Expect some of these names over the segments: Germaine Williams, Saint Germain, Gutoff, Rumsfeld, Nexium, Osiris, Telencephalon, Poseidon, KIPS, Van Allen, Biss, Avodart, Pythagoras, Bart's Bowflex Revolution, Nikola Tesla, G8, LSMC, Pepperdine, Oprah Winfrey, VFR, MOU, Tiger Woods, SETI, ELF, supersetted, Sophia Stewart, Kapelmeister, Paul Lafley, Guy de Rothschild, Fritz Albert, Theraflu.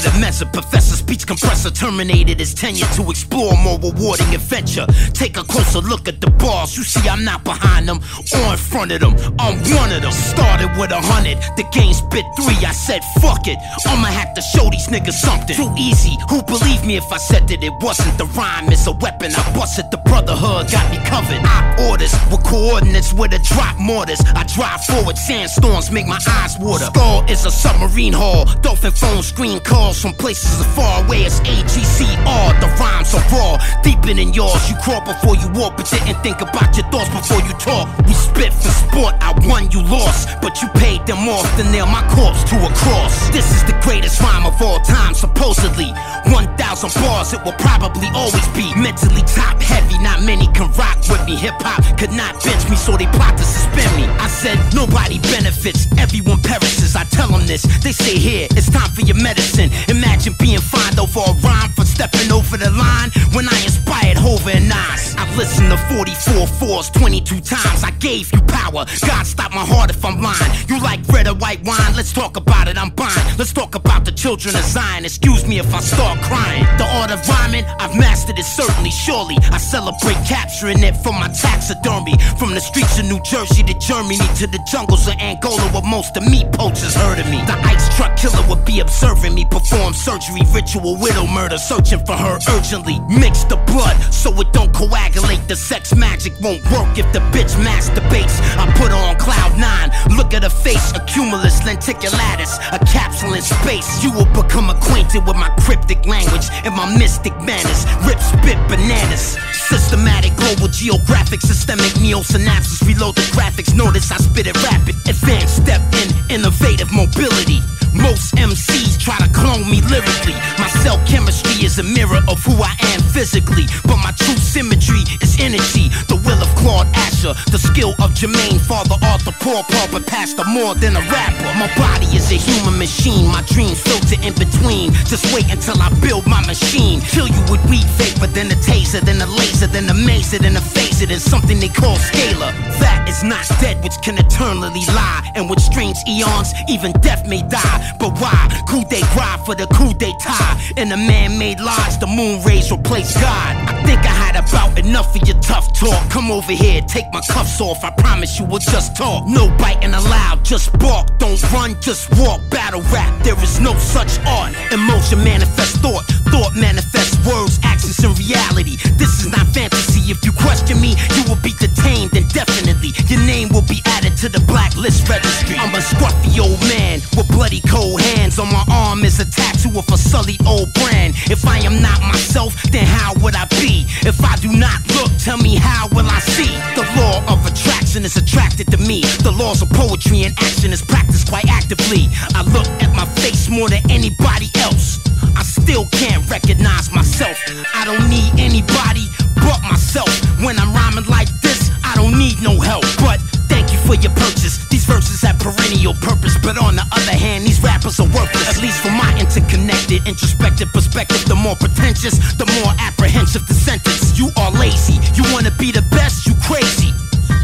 to the measure. Professor speech compressor terminated his tenure to explore more rewarding adventure. Take a closer look at the bars. You see I'm not behind them or in front of them, I'm one of them. Started with 100, the game spit 3. I said fuck it, I'ma have to show these niggas something. Too easy, who believe me if I said that it wasn't? The rhyme is a weapon, I busted. The brotherhood got me covered. Op orders with coordinates with a drop mortars. I drive forward, sandstorms make my eyes water. Skull is a submarine hull. Dolphin phone screen calls from places as far away as AGCR. The rhymes are raw, deeper than yours. You crawl before you walk, but didn't think about your thoughts before you talk. We spit for sport, I won, you lost, but you paid them off to nail my corpse to a cross. This is the greatest rhyme of all time, supposedly 1,000 bars, it will probably always be. Mentally top heavy, not many can rock with me. Hip hop could not bench me, so they plot to suspend me. I said nobody benefits, everyone perishes. I tell them this, they say here, it's time for your medicine. Imagine being fined over a rhyme for stepping over the line. When I inspired Hova and Nas, I listened to 44 fours 22 times. I gave you power, God stop my heart if I'm lying. You like red or white wine, let's talk about it, I'm blind. Let's talk about the children of Zion. Excuse me if I start crying. The art of rhyming, I've mastered it certainly, surely. I celebrate capturing it from my taxidermy. From the streets of New Jersey to Germany to the jungles of Angola, where most of meat poachers heard of me. The ice truck killer would be observing me perform surgery, ritual widow murder, searching for her urgently. Mix the blood so it don't coagulate. The sex magic won't work if the bitch masturbates. I put on cloud 9, look at her face, a cumulus lenticulatus, a capsule in space. You will become acquainted with my cryptic language and my mystic manners. Rip, spit, bananas. Systematic, global, geographic, systemic, neosynapses. Reload the graphics, notice I spit it rapid. Advanced step in innovative mobility. Most MCs try to clone me lyrically. My cell chemistry is a mirror of who I am physically, but my true symmetry is energy. The will of Claude Asher, the skill of Germaine, Father Arthur, Paul Paul, but Pastor more than a rapper. My body is a human machine, my dreams filter in between. Just wait until I build my machine. Kill you with weed vapor, then a taser, then a laser, then a mazer, then a phaser, then something they call scalar. That is not dead, which can eternally lie, and with strange eons, even death may die. But why? Coup d'état for the coup d'état. In a man-made lodge, the moon rays replace God. I think I had about enough of your tough talk. Come over here, take my cuffs off. I promise you we'll just talk. No biting allowed, just bark. Don't run, just walk. Battle rap, there is no such art. Emotion manifests thought, thought manifests words, actions in reality. This is not fantasy. If you question me, you will be detained indefinitely. Your name will be added to the blacklist registry. I'm a scruffy old man with bloody cold hands. On my arm is a tattoo of a sullied old brand. If I am not myself, then how would I be? If I do not look, tell me how will I see? The law of attraction is attracted to me. The laws of poetry and action is practiced quite actively. I look at my face more than anybody else. I still can't recognize myself. I don't need anybody but myself. When I'm rhyming like this, I don't need no help. But thank you for your purchase. These verses have perennial purpose, but on the other hand, these rappers are worthless. At least from my interconnected, introspective perspective, the more pretentious, the more apprehensive the sentence. You are lazy, you wanna be the best, you crazy.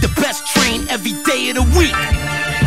The best trained every day of the week.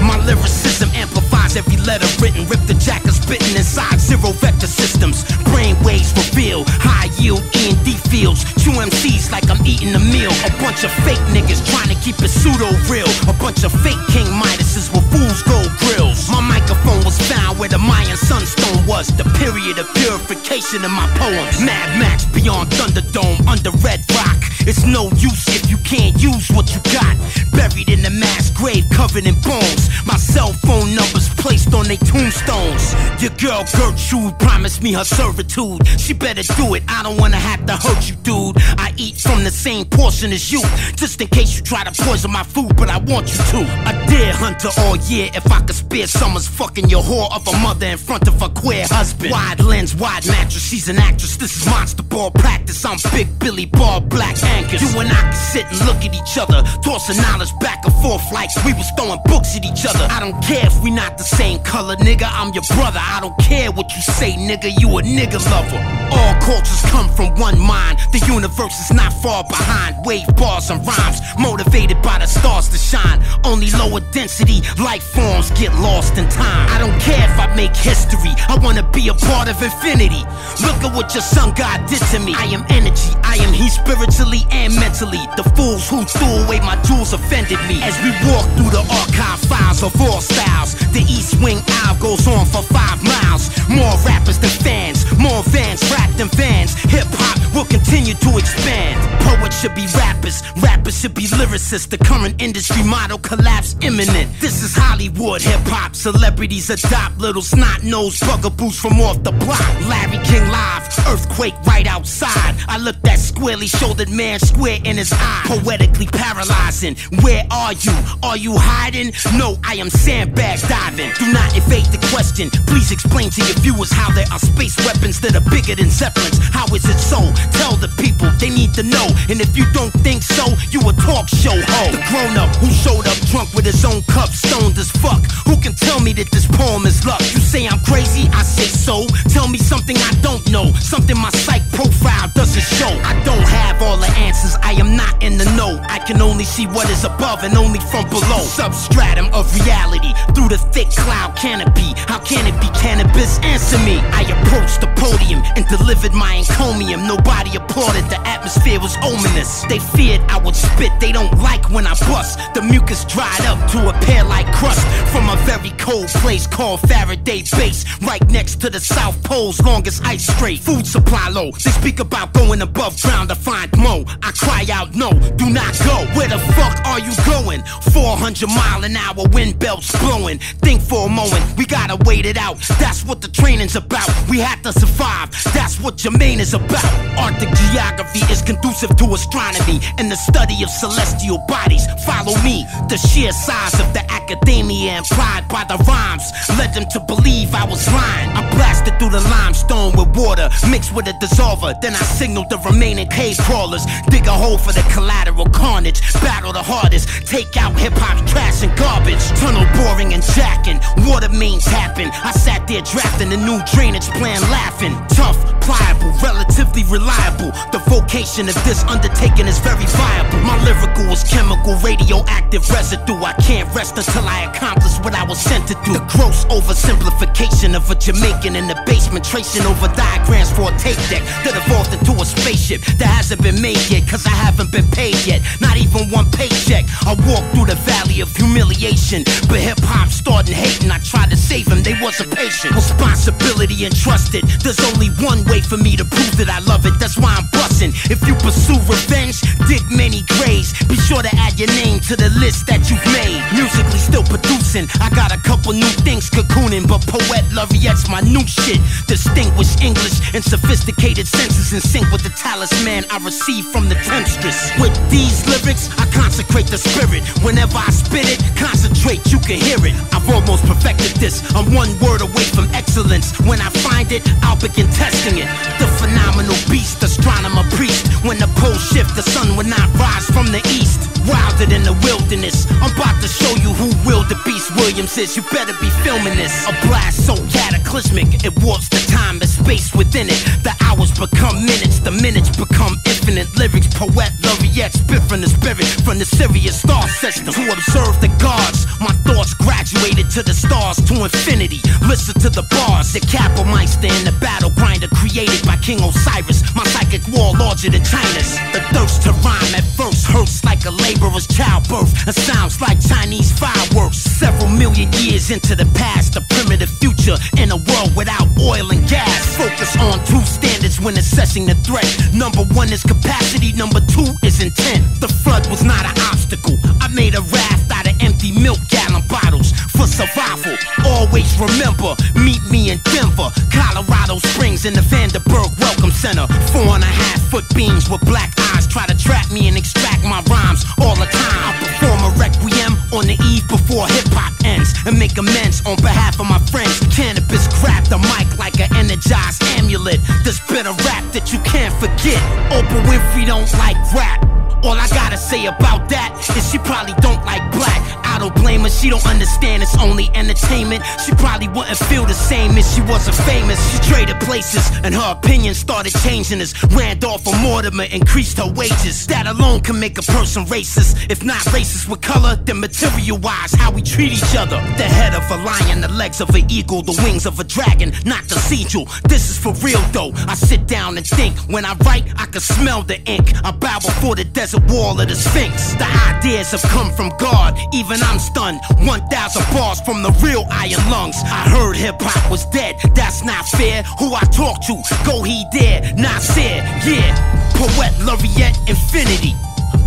My lyricism amplifies every letter written. Rip the jackers spitting inside zero vector systems. Brainwaves reveal high yield E&D fields. Chew MCs like I'm eating a meal. A bunch of fake niggas trying to keep it pseudo real. A bunch of fake King Midases with fool's gold grills. My microphone was found where the Mayan sunstone was. The period of purification in my poems. Mad Max beyond Thunderdome under Red Rock. It's no use if you can't use what you got. Buried in the mass grave, covered in bones. My cell phone numbers placed on their tombstones. Your girl Gertrude promised me her servitude. She better do it, I don't wanna have to hurt you, dude. I eat from the same portion as you, just in case you try to poison my food, but I want you to. A deer hunter all year, if I could spare summers, fucking your whore of a mother in front of her queer husband. Wide lens, wide mattress, she's an actress. This is monster ball practice, I'm Big Billy Ball Black Anchors. You and I can sit and look at each other, tossing knowledge back and forth like we was throwing books at each other. I don't care if we not the Same color, nigga, I'm your brother. I don't care what you say, nigga, you a nigga lover. All cultures come from one mind. The universe is not far behind. Wave bars and rhymes, motivated by the stars to shine. Only lower density life forms get lost in time. I don't care if I make history, I wanna be a part of infinity. Look at what your son God did to me. I am energy, I am he spiritually and mentally. The fools who threw away my jewels offended me. As we walk through the archive files of all styles, the East Wing aisle goes on for 5 miles. More rappers than fans, more vans rap than vans. Hip-hop will continue to expand. Poets should be rappers, rappers should be lyricists. The current industry model collapse imminent. This is Hollywood hip-hop. Celebrities adopt little snot-nosed bugaboos from off the block. Larry King Live, earthquake right outside. I look that squarely-shouldered man square in his eye. Poetically paralyzing, where are you? Are you hiding? No, I am sandbag diving. Do not evade the question. Please explain to your viewers how there are space weapons that are bigger than zeppelins. How is it so? Tell the people, they need to know. And if you don't think so, you a talk show hoe. The grown-up who showed up drunk with his own cup, stoned as fuck. Who can tell me that this poem is luck? You say I'm crazy, I say so. Tell me something I don't know, something my psych profile doesn't show. I don't have all the answers, I am not in the know. I can only see what is above and only from below. Substratum of reality, through the thick cloud canopy. How can it be cannabis? Answer me. I approached the podium and delivered my encomium. Nobody applauded, the atmosphere was ominous. They feared I would spit, they don't like when I bust. The mucus dried up to appear like crust from a very cold place called Faraday Base, right next to the South Pole's longest ice strait. Food supply low, they speak about going above ground to find more. I cry out no, do not go. Where the fuck are you going? 400 mile an hour wind belts blowing. Think for a moment, we gotta wait it out. That's what the training's about, we have to survive. That's what Germaine is about. Arctic geography is conducive to astronomy and the study of celestial bodies. Follow me. The sheer size of the academia implied by the rhymes led them to believe I was lying. I blasted through the limestone with water mixed with a dissolver, then I signaled the remaining cave crawlers. Dig a hole for the collateral carnage, battle the hardest, take out hip-hop's trash and garbage. Tunnel boring and jacking, water main tapping. I sat there drafting the new drainage plan laughing. Tough, pliable, relatively reliable. The vocation of this undertaking is very viable. My lyrical is chemical, radioactive residue. I can't rest until I accomplish what I was sent to do. The gross oversimplification of a Jamaican in the basement, tracing over diagrams for a tape deck that evolved into a spaceship that hasn't been made yet, cause I haven't been paid yet, not even one paycheck. I walked through the valley of humiliation, but hip-hop started hating. I tried to save him, they wasn't patient. Responsibility entrusted, there's only one way for me to prove that I love it, that's why I'm busting. If you pursue revenge, dig many graves. Be sure to add your name to the list that you've made. Musically still producing, I got a couple new things cocooning, but Poet Laureate's my new shit. Distinguished English and sophisticated senses in sync with the talisman I received from the temptress. With these lyrics, I consecrate the spirit. Whenever I spit it, concentrate, you can hear it. I've almost perfected this, I'm one word away from excellence. When I find it, I'll begin testing it. The phenomenal beast, astronomer priest. When the pole shift, the sun will not rise from the east. Wilder than the wilderness, I'm about to show you who Wildebeest Williams is. You better be filming this. A blast so cataclysmic, it warps the time and space within it. The hours become minutes, the minutes become infinite. Lyrics, Poet Laureate, spit from the spirit, from the Sirius star system. To observe the gods, my thoughts graduated to the stars, to infinity. Listen to the bars, the Kapelmeister and the battle grinder created by King Osiris. My psychic war larger than China's. The thirst to rhyme at first hurts like a laborer's childbirth. It sounds like Chinese fireworks. Several million years into the past, a primitive future in a world without oil and gas. Focus on two standards when assessing the threat. Number 1 is capacity, number 2 is intent. The flood was not an obstacle, I made a raft out of empty milk gallon bottles. For survival, always remember, meet me in Denver, Colorado Springs in the Vanderburg Welcome Center. 4.5 foot beams with black eyes try to trap me and extract my rhymes all the time. I perform a requiem on the eve before hip-hop ends and make amends on behalf of my friends. Canibus grabbed the mic like an energized amulet. This bitter rap that you can't forget. Oprah Winfrey don't like rap. All I gotta say about that is she probably don't like black. I don't blame her. woman, she don't understand it's only entertainment. She probably wouldn't feel the same if she wasn't famous. She traded places and her opinion started changing as Randolph and Mortimer increased her wages. That alone can make a person racist. If not racist with color, then material-wise, how we treat each other. The head of a lion, the legs of an eagle, the wings of a dragon, not the cathedral. This is for real though, I sit down and think. When I write, I can smell the ink. I bow before the desert wall of the Sphinx. The ideas have come from God, even I'm stunned. 1,000 bars from the real Iron Lungs. I heard hip-hop was dead, that's not fair. Who I talk to, go he there, not said, yeah. Poet Laureate Infinity,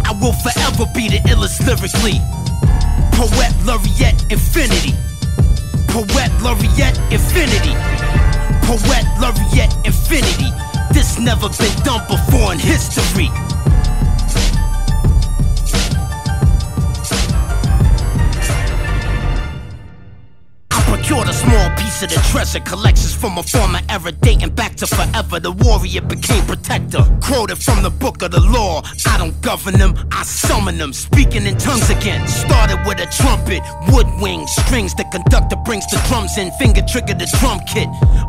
I will forever be the illest lyrically. Poet Laureate Infinity, Poet Laureate Infinity, Poet Laureate Infinity. This never been done before in history. Cured a small piece of the treasure collections from a former era dating back to forever. The warrior became protector, quoted from the book of the law. I don't govern them, I summon them, speaking in tongues again. Started with a trumpet, wood wing, strings. The conductor brings the drums in, finger trigger the drum kit.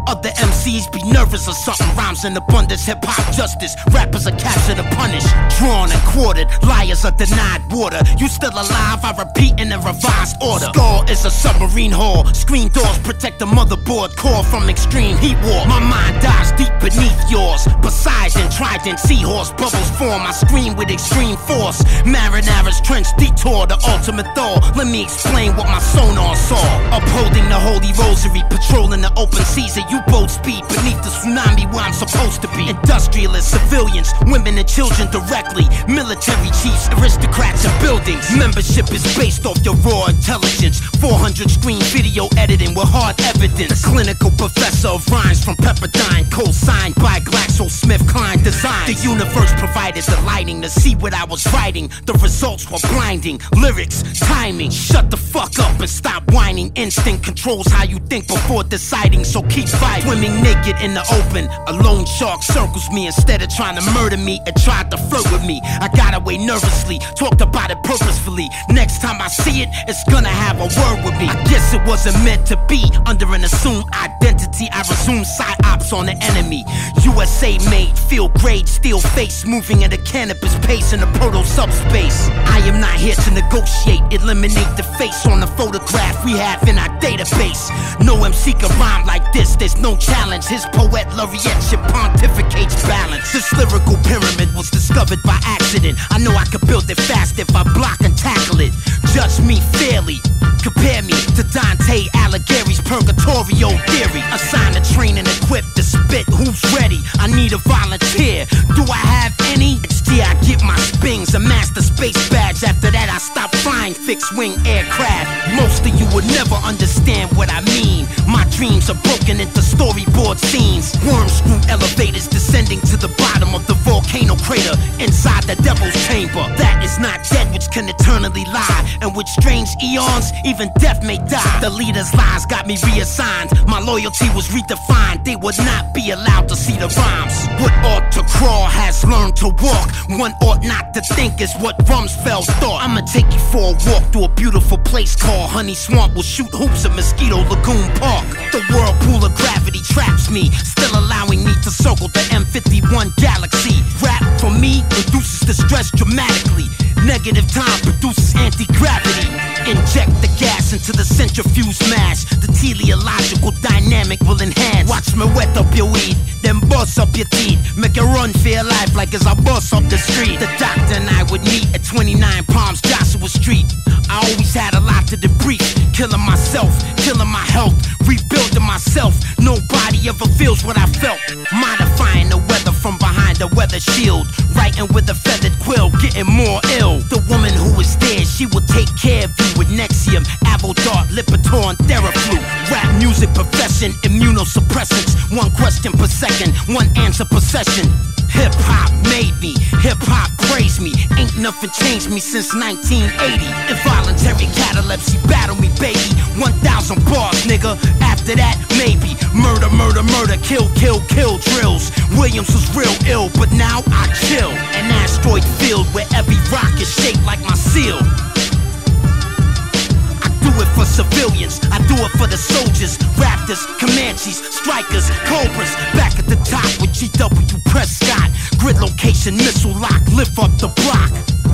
Other MCs be nervous or something. Rhymes in abundance, hip hop justice. Rappers are captured and punished, drawn and quartered. Liars are denied water. You still alive, I repeat in a revised order. Skull is a submarine hall, screen doors protect the motherboard core from extreme heat war. My mind dives deep beneath yours. Poseidon, trident, seahorse, bubbles form. I scream with extreme force. Marinara's trench detour, the ultimate thaw. Let me explain what my sonar saw. Upholding the holy rosary, patrolling the open seas at U-boat speed beneath the tsunami where I'm supposed to be. Industrialists, civilians, women and children directly. Military chiefs, aristocrats and buildings. Membership is based off your raw intelligence. 400 screen video editing with hard evidence. The clinical professor of rhymes from Pepperdine, co-signed by GlaxoSmithKline Design. The universe provided the lighting to see what I was writing. The results were blinding. Lyrics, timing. Shut the fuck up and stop whining. Instinct controls how you think before deciding, so keep fighting. Swimming naked in the open, a lone shark circles me. Instead of trying to murder me, it tried to flirt with me. I got away nervously, talked about it purposefully. Next time I see it, it's gonna have a word with me. I guess it wasn't meant to be. Under an assumed identity, I resume psyops on the enemy. USA made, field grade, steel face, moving at a Canibus pace in the proto subspace. I am not here to negotiate, eliminate the face on the photograph we have in our database. No MC can rhyme like this, there's no challenge. His poet laureateship pontificates balance. This lyrical pyramid was discovered by accident. I know I could build it fast if I block and tackle it. Judge me fairly, compare me to Dante Alighieri's Purgatorio Theory. Assign a train and equip to spit. Who's ready? I need a volunteer. Do I have any? Yeah, I get my spings, a master space badge. After that I stop flying fixed-wing aircraft. Most of you would never understand what I mean. My dreams are broken into storyboard scenes. Worm screw elevators descending to the bottom of the volcano crater inside the devil's chamber. That is not dead which can eternally lie, and with strange eons even death may die. The leader's lies got me reassigned, my loyalty was redefined. They would not be allowed to see the rhymes. What ought to crawl has learned to walk. One ought not to think is what Rumsfeld thought. I'ma take you for a walk through a beautiful place called Honey Swamp. We'll shoot hoops at Mosquito Lagoon Park. The whirlpool of gravity traps me, still allowing me to circle the M51 galaxy. Rap for me reduces the stress dramatically. Negative time produces anti-gravity. Inject the gas into the centrifuge mass. The teleological dynamic will enhance. Watch me wet up your weed, then bust up your teeth. Make it run for your life like as I bust up the street. The doctor and I would meet at 29 Palms Joshua Street. I always had a lot to debrief. Killing myself, killing my health, rebuilding myself. Nobody ever feels what I felt. Modifying the weather from behind the weather shield. Writing with a feathered quill, getting more ill. The woman who is there, she will take care of you with Nexium, Avodart, Lipitor, and Theraflu. Rap music profession, immunosuppressants. One question per second, one answer per session. Hip-hop made me, hip-hop praised me. Ain't nothing changed me since 1980. Involuntary catalepsy, battle me, baby. 1,000 bars, nigga, after that, maybe. Murder, murder, murder, kill, kill, kill drills. Williams was real ill, but now I chill. An asteroid field where every rock is shaped like my seal. I do for civilians, I do it for the soldiers, Raptors, Comanches, Strikers, Cobras. Back at the top with G.W. Prescott. Grid location, missile lock, lift up the block.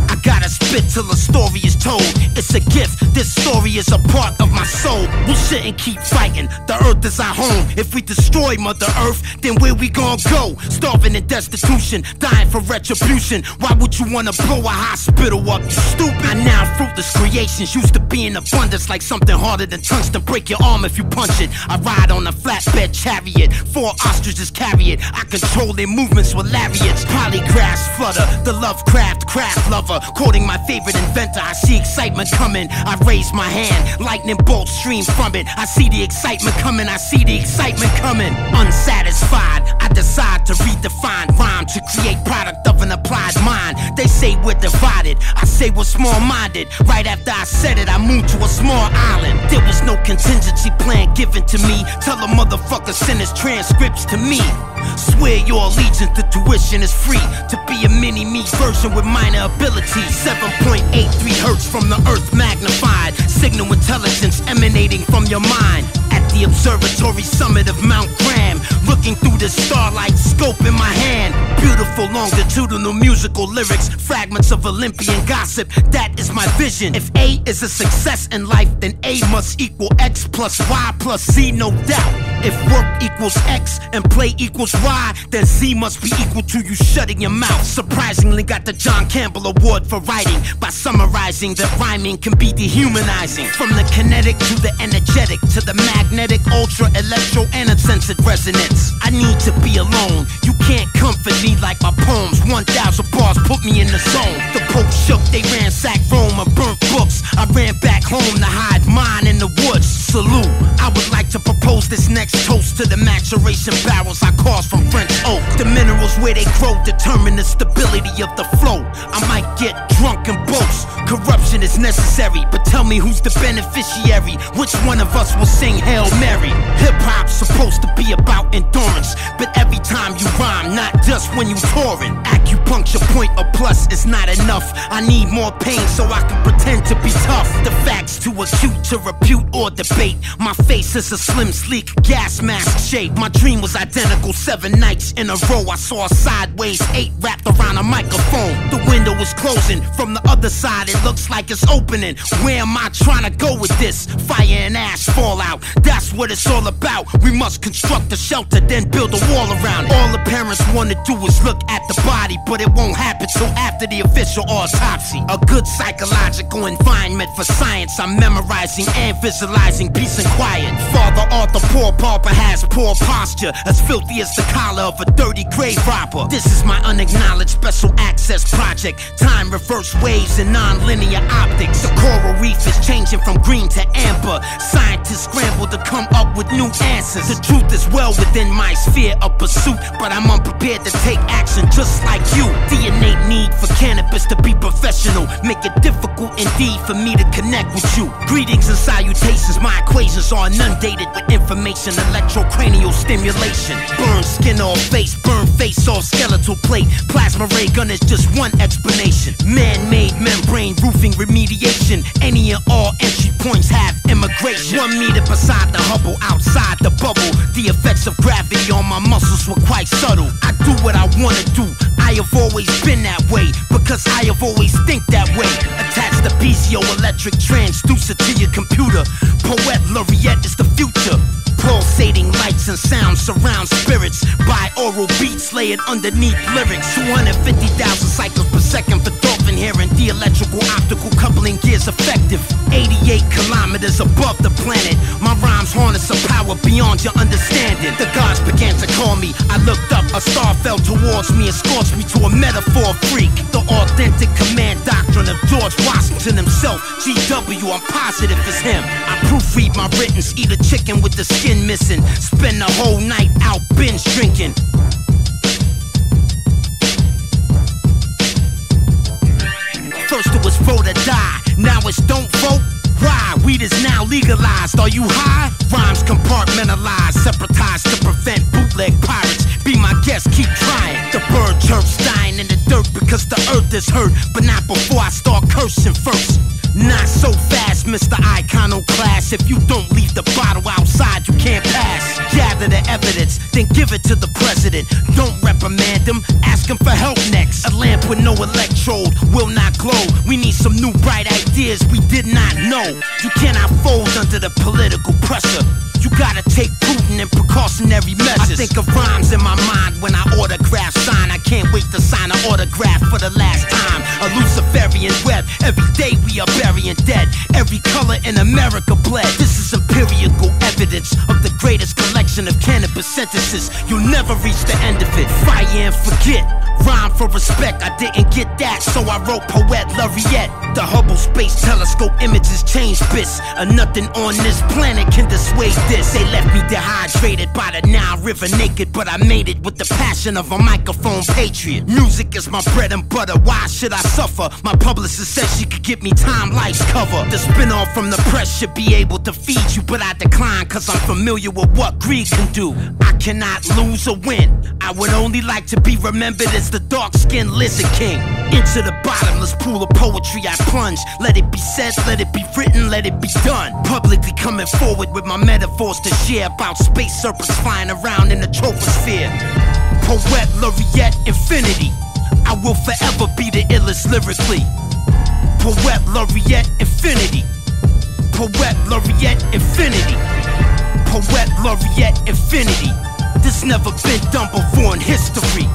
I gotta spit till the story is told. It's a gift, this story is a part of my soul. We shouldn't keep fighting, the earth is our home. If we destroy Mother Earth, then where we gonna go? Starving in destitution, dying for retribution. Why would you wanna blow a hospital up, you stupid? I now fruitless creations, used to be in abundance. Like something harder than tungsten, break your arm if you punch it. I ride on a flatbed chariot, 4 ostriches carry it. I control their movements with lariats. Polygraphs flutter, the Lovecraft craft lover. Quoting my favorite inventor, I see excitement coming. I raise my hand, lightning bolts stream from it. I see the excitement coming, I see the excitement coming. Unsatisfied, I decide to redefine rhyme, to create product of an applied mind. They say we're divided, I say we're small-minded. Right after I said it, I moved to a small island. There was no contingency plan given to me. Tell a motherfucker, send his transcripts to me. Swear your allegiance, the tuition is free. To be a mini-me version with minor ability. 7.83 hertz from the earth magnified. Signal intelligence emanating from your mind. At the observatory summit of Mount Graham, looking through the starlight scope in my hand. Beautiful longitudinal musical lyrics, fragments of Olympian gossip. That is my vision. If A is a success in life, then A must equal X plus Y plus Z, no doubt. If work equals X and play equals Y, then Z must be equal to you shutting your mouth. Surprisingly got the John Campbell Award for writing, by summarizing that rhyming can be dehumanizing. From the kinetic to the energetic, to the magnetic, ultra, electro, and uncensored resonance. I need to be alone, you can't comfort me like my poems. 1,000 bars put me in the zone. The Pope shook, they ransacked Rome and burnt books. I ran back home to hide mine in the woods. Salute, I would like to propose this next toast to the maturation barrels I caused from French oak. The minerals where they grow determine the stability of the flow. I might get drunk and boast. Corruption is necessary, but tell me who's the beneficiary? Which one of us will sing Hail Mary? Hip-hop's supposed to be about endurance, but every time you rhyme, not just when you touring. Acupuncture point or plus is not enough. I need more pain so I can pretend to be tough. The facts too acute to repute or debate. My face is a slim, sleek gap. Gas mask shape, my dream was identical. 7 nights in a row, I saw a sideways 8 wrapped around a microphone. The window is closing, from the other side it looks like it's opening. Where am I trying to go with this? Fire and ash fallout, that's what it's all about. We must construct a shelter, then build a wall around it. All the parents want to do is look at the body, but it won't happen till after the official autopsy. A good psychological environment for science. I'm memorizing and visualizing peace and quiet. Father Arthur Paul Barber has poor posture, as filthy as the collar of a dirty grave robber. This is my unacknowledged special access project. Time reverse waves and non-linear optics. The coral reef is changing from green to amber. Scientists scramble to come up with new answers. The truth is well within my sphere of pursuit, but I'm unprepared to take action just like you. The innate need for cannabis to be professional make it difficult indeed for me to connect with you. Greetings and salutations, my equations are inundated with information. Electrocranial stimulation, burn skin off face, burn face off skeletal plate. Plasma ray gun is just one explanation. Man-made membrane roofing remediation. Any and all entry points have immigration. 1 meter beside the Hubble, outside the bubble. The effects of gravity on my muscles were quite subtle. I do what I wanna do, I have always been that way, because I have always think that way. Attach the piezoelectric transducer to your computer. Poet Laureate is the future. Pulsating lights and sounds surround spirits. Binaural beats layered underneath lyrics. 250,000 cycles per second for dolphin hearing. The electrical optical coupling gears effective. 88 kilometers above the planet. My rhymes harness a power beyond your understanding. The gods began to call me. I looked up, a star fell towards me and scorched me to a metaphor freak. The authentic command doctrine of George Washington himself. GW, I'm positive it's him. I proofread my writtens, eat a chicken with the skin missing, spend the whole night out binge drinking. First it was vote or die, now it's don't vote. Why? Weed is now legalized, are you high? Rhymes compartmentalized, separatized to prevent bootleg pirates. Be my guest, keep trying. The bird chirps dying in the dirt because the earth is hurt, but not before I start cursing first. Not so fast, Mr. Iconoclast. If you don't leave the bottle outside, you can't pass. Gather the evidence, then give it to the president. Don't reprimand him, ask him for help next. A lamp with no electrode will not glow. We need some new bright ideas we did not know. You cannot fold under the political pressure. You gotta take prudent and precautionary measures. I think of rhymes in my mind when I autograph sign. I can't wait to sign an autograph for the last time. A Luciferian web, every day we are burying dead. Every color in America bled. This is empirical evidence of the greatest collection of cannabis sentences. You'll never reach the end of it. Fire and forget. Rhyme for respect, I didn't get that, so I wrote Poet Laureate. The Hubble Space Telescope images change bits, and nothing on this planet can dissuade this. They left me dehydrated by the Nile River naked, but I made it with the passion of a microphone patriot. Music is my bread and butter, why should I suffer? My publicist said she could give me Time Life's cover. The spin-off from the press should be able to feed you, but I decline, cause I'm familiar with what greed can do. I cannot lose or win, I would only like to be remembered as the dark-skinned lizard king. Into the bottomless pool of poetry I plunge. Let it be said, let it be written, let it be done. Publicly coming forward with my metaphors to share about space serpents flying around in the troposphere. Poet Laureate Infinity, I will forever be the illest lyrically. Poet Laureate Infinity. Poet Laureate Infinity. Poet Laureate Infinity. This never been done before in history.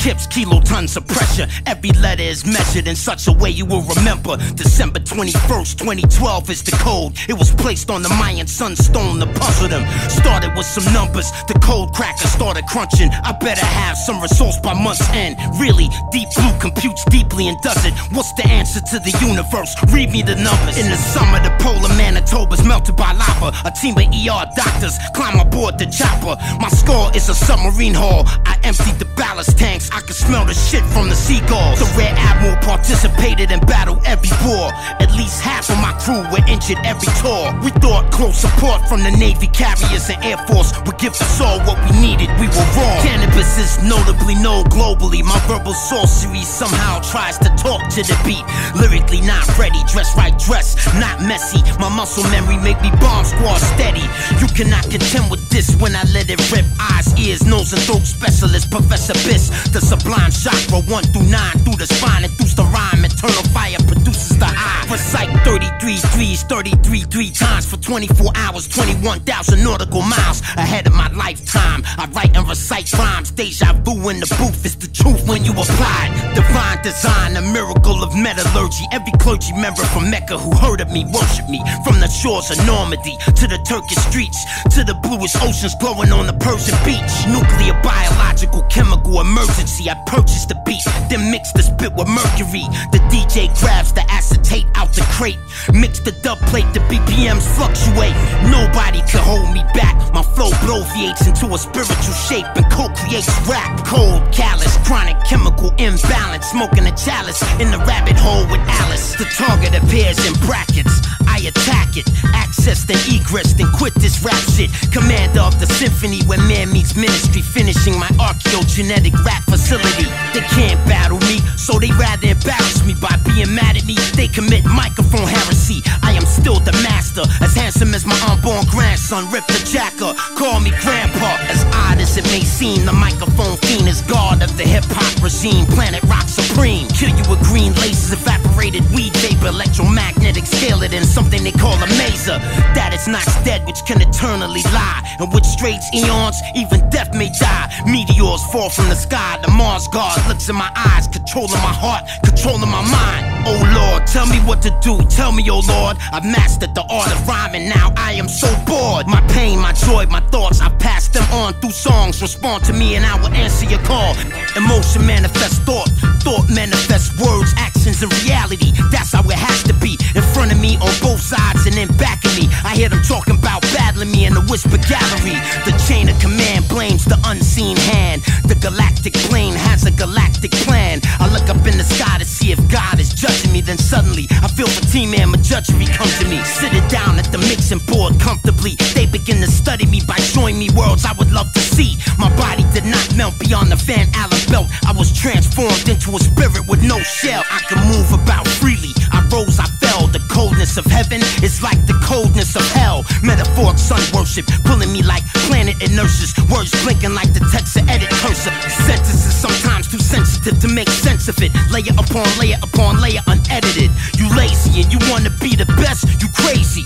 Kips, kilotons of pressure. Every letter is measured in such a way you will remember. December 21st, 2012 is the code. It was placed on the Mayan sunstone to puzzle them. Started with some numbers, the cold cracker started crunching. I better have some results by month's end. Really, Deep Blue computes deeply and does it. What's the answer to the universe? Read me the numbers. In the summer, the polar Manitoba's melted by lava. A team of ER doctors climb aboard the chopper. My score is a submarine hull. I emptied the ballast tanks, I can smell the shit from the seagulls. The Red Admiral participated in battle every war. At least half of my crew were injured every tour. We thought close support from the Navy carriers and Air Force would give us all what we needed. We were wrong. Cannabis is notably known globally. My verbal sorcery somehow tries to talk to the beat. Lyrically not ready, dress right, dress not messy. My muscle memory make me bomb squad steady. You cannot contend with this when I let it rip. Eyes, ears, nose and throat specialist Professor Biss. The sublime chakra 1 through 9 through the spine and through the rhyme. Eternal fire produces the eye. For psych 33 threes, 33 three times for 24 hours, 21,000 nautical miles ahead of my lifetime. I write and recite rhymes. Deja vu in the booth is the truth when you apply it. Divine design, a miracle of metallurgy. Every clergy member from Mecca who heard of me worshiped me. From the shores of Normandy to the Turkish streets to the bluest oceans glowing on the Persian beach. Nuclear, biological, chemical emergency. See, I purchased the beat, then mixed the spit with mercury. The DJ grabs the acetate out the crate. Mix the dub plate, the BPMs fluctuate. Nobody can hold me back. My flow bloviates into a spiritual shape and co-creates rap. Cold, callous, chronic, chemical imbalance. Smoking a chalice in the rabbit hole with Alice. The target appears in brackets. I attack it, access the egress, then quit this rap shit. Commander of the symphony where man meets ministry. Finishing my archaeogenetic rap facility. They can't battle me, so they rather embarrass me by being mad at me. They commit microphone heresy. I am still the master, as handsome as my unborn grandson. Rip the jacker, call me grandpa. As odd as it may seem, the microphone fiend is god of the hip-hop regime. Planet rock supreme, kill you with green laces. Evaporated weed vapor, electromagnetic, scale it in something they call a maser. That is not dead, which can eternally lie. And with straight eons, even death may die. Meteors fall from the sky. The Mars God looks in my eyes, controlling my heart, controlling my mind. Oh Lord, tell me what to do, tell me, oh Lord. I've mastered the art of rhyming, now I am so bored. My pain, my joy, my thoughts, I pass them on through songs. Respond to me and I will answer your call. Emotion manifests thought, thought manifests words, actions and reality. That's how it has to be, in front of me, on both sides and then back of me. I hear them talking about battling me in the whisper gallery. The chain of command blames the unseen hand. The galactic plane has a galactic plan. I look up in the sky to see if God is judging me. Then suddenly I feel fatigue and my judgery come to me. Sitting down at the mixing board comfortably, they begin to study me by showing me worlds I would love to see. My body did not beyond the Van Allen belt. I was transformed into a spirit with no shell. I could move about freely. I rose, I fell. The coldness of heaven is like the coldness of hell. Metaphoric sun worship pulling me like planet inertias. Words blinking like the text of edit cursor. Sentences sometimes too sensitive to make sense of it. Layer upon layer upon layer unedited. You lazy and you wanna be the best, you crazy.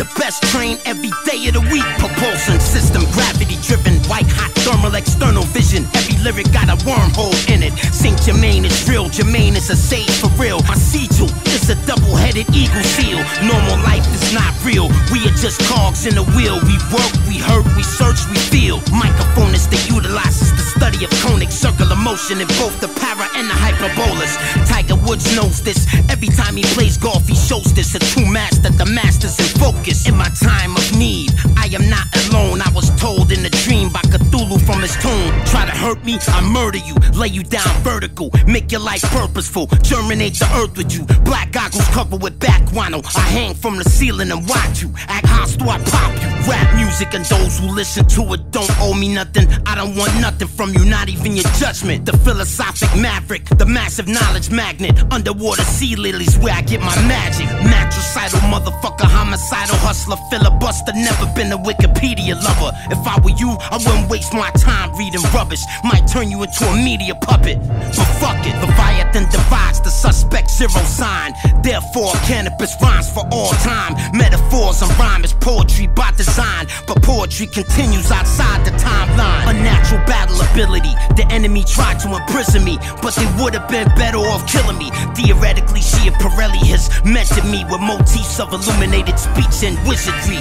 The best train every day of the week. Propulsion system, gravity driven, white hot thermal external vision. Every lyric got a wormhole in it. Saint Germain is real, Germaine is a sage for real. My sigil is a double-headed eagle seal. Normal life is not real, we are just cogs in the wheel. We work, we hurt, we search, we feel. Microphonist that utilizes the study of conic circular motion in both the para and the hyperbolus. Tiger Woods knows this. Every time he plays golf, he shows this. A true master, the master's in focus. In my time of need, I am not alone. I was told in a dream by Cthulhu from his tomb. Try to hurt me, I murder you. Lay you down vertical, make your life purposeful. Germinate the earth with you. Black goggles covered with backguano. I hang from the ceiling and watch you. Act hostile, I pop you. Rap music and those who listen to it don't owe me nothing. I don't want nothing from you, not even your judgment. The philosophic maverick, the massive knowledge magnet. Underwater sea lilies where I get my magic. Matricidal motherfucker, homicidal hustler, filibuster. Never been a Wikipedia lover. If I were you, I wouldn't waste my time reading rubbish. Might turn you into a media puppet, but fuck it. Leviathan divides the suspect zero sign. Therefore, Canibus rhymes for all time. Metaphors and rhyme is poetry by design. But poetry continues outside the timeline. Unnatural battle ability. The enemy tried to imprison me, but they would have been better off killing me. Theoretically, Schiaparelli has mentored me with motifs of illuminated speech and wizardry.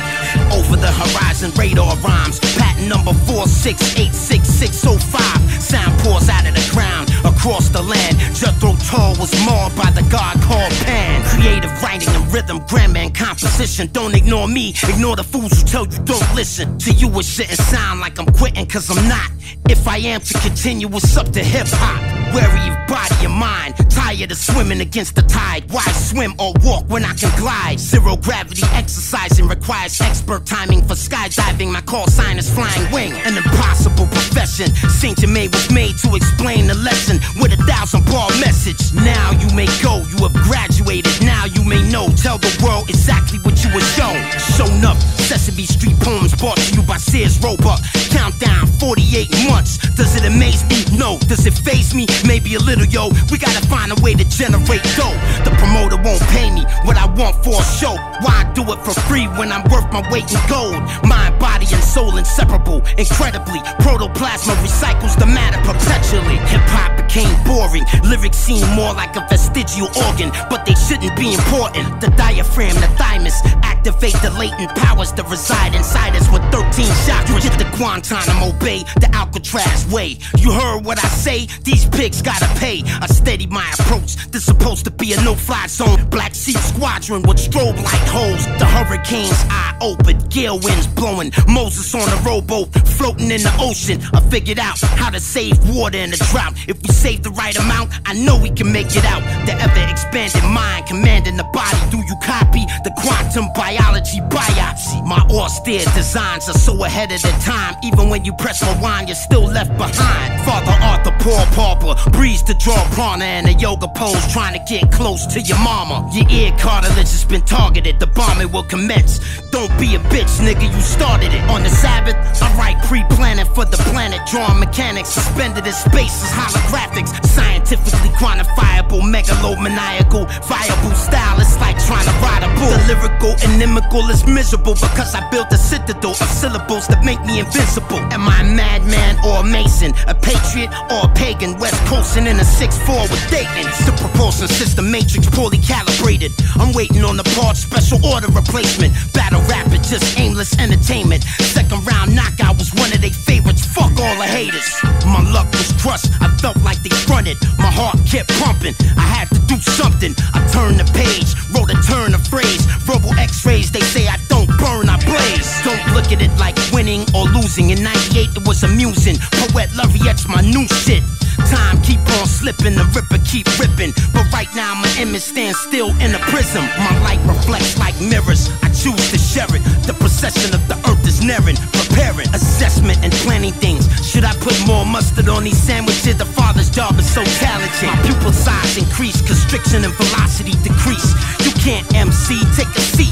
Over the horizon, radar rhymes. Patent number 4686605. Sound pours out of the ground across the land. Jethro Tull was mauled by the god called Pan. Creative writing and rhythm, grammar and composition. Don't ignore me, ignore the fools who tell you don't listen. To you it shouldn't sound like I'm quitting, cause I'm not. If I am to continue, it's up to hip-hop. Wary of body and mind, tired of swimming against the tide. Why swim or walk when I can glide? Zero gravity exercising requires expert timing. For skydiving, my call sign is flying wing. An impossible profession. Saint Germain was made to explain the lesson with a 1000-bar message. Now you may go, you have graduated. Now you may know, tell the world exactly what you were shown. Shown up, Sesame Street poems brought to you by Sears Roebuck. Countdown 48 months. Does it amaze me? No. Does it faze me? Maybe a little, yo. We gotta find a way to generate dough. The promoter won't pay me what I want for a show. Why do it for free when I'm worth my weight in gold? Mind, body, and soul inseparable. Incredibly, protoplasma recycles the matter perpetually. Hip-hop became boring. Lyrics seem more like a vestigial organ, but they shouldn't be important. The diaphragm, the thymus, activate the latent powers that reside inside us with 13 chakras. You get the Guantanamo Bay, the Alcatraz way. You heard what I say? These pigs gotta pay. I steady my approach. This supposed to be a no-fly zone. Black Sheep Squadron with strobe light holes. The hurricane's eye open, gale winds blowing. Moses on a rowboat, floating in the ocean. I figured out how to save water in a drought. If we save the right amount, I know we can make it out. The ever-expanding mind commanding the body. Do you copy? The quantum biology biopsy. My austere designs are so ahead of the time. Even when you press rewind, you're still left behind. Father Arthur, Paul Pauper, breeze to draw prana and a yoga pose, trying to get close to your mama. Your ear cartilage has been targeted. The bombing will commence. Don't be a bitch, nigga, you started it. On the Sabbath, I write pre-planning for the planet. Drawing mechanics, suspended in space is holographics. Scientifically quantifiable, megalomaniacal, viable style. It's like trying to ride a bull. The lyrical inimical is miserable because I built a citadel of syllables that make me invincible. Am I a madman or a mason? A patriot or a pagan? West coasting in a 6-4 with Dayton. The propulsion system matrix poorly calibrated. I'm waiting on the part, special order replacement. Battle rapid, just aimless entertainment. Second round knockout was one of they favorites. Fuck all the haters. My luck was crushed, I felt like they fronted. My heart kept pumping, I had to do something. I turned the page, wrote a turn of phrase. Verbal x-rays, they say I don't burn, I blaze. Don't look at it like winning or losing. In 98 it was amusing. Poet Laureate's my new shit. Time keep on slipping, the ripper keep ripping. But right now my image stands still in a prism. My light reflects like mirrors, I choose to share it. The procession of the earth is nearing, preparing. Assessment and planning things, should I put more More mustard on these sandwiches, the father's job is so talented. My pupil size increased, constriction and velocity decrease. You can't MC, take a seat.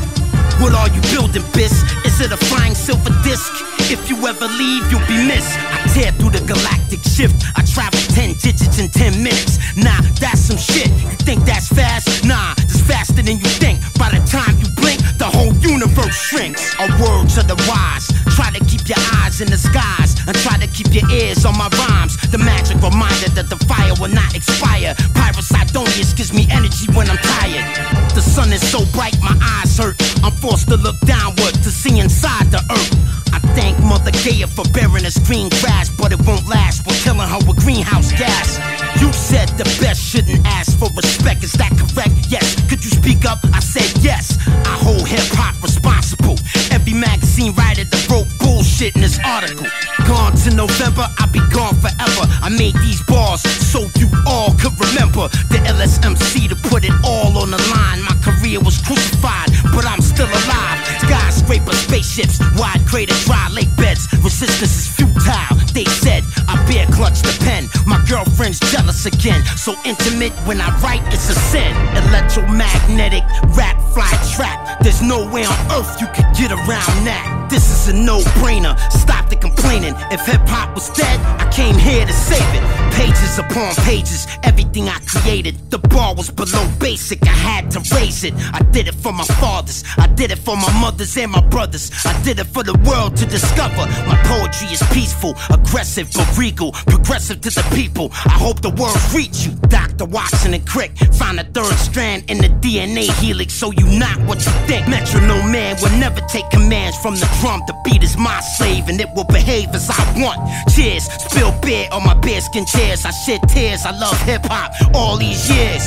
What are you building, bis? Is it a flying silver disc? If you ever leave, you'll be missed. I tear through the galactic shift. I travel 10 digits in 10 minutes. Nah, that's some shit. You think that's fast? Nah, it's faster than you think. By the time you blink, the whole universe shrinks. Our words are the wise. Try to keep your eyes in the skies and try to keep your ears on my rhymes. The magic reminder that the fire will not expire. Pyrosidonius gives me energy when I'm tired. The sun is so bright, my eyes hurt. I'm forced to look downward to see inside the earth. I thank Mother Gaia for bearing us green grass, but it won't last. We're killing her with greenhouse gas. You said the best shouldn't ask for respect. Is that correct? Yes. Could you speak up? I said yes. I hold hip-hop responsible. Every magazine writer that wrote bullshit in this article. Gone to November, I'll be gone forever. I made these bars so you all could remember. The LSMC to put it all on the line. My career was crucified, but I'm still alive. Skyscraper spaceships, wide crater, dry lake beds. Resistance is futile, they said. I bear clutch the pen. My girlfriend's jealous again. So intimate when I write, it's a sin. Electromagnetic rap, fly trap. There's no way on earth you could get around that. This is a no-brainer. Stop the complaining. If hip-hop was dead, I came here to save it. Pages upon pages, everything I created. The bar was below basic, I had to raise it. I did it for my fathers, I did it for my mothers and my brothers. I did it for the world to discover. My poetry is peaceful, aggressive but regal, progressive to the people. I hope the words reach you. Dr. Watson and Crick, find a third strand in the DNA helix, so you not what you think. Metronome man will never take commands from the drum. The beat is my slave and it will behave as I want. Cheers, spill beer on my bearskin chairs. I shed tears, I love hip-hop all these years.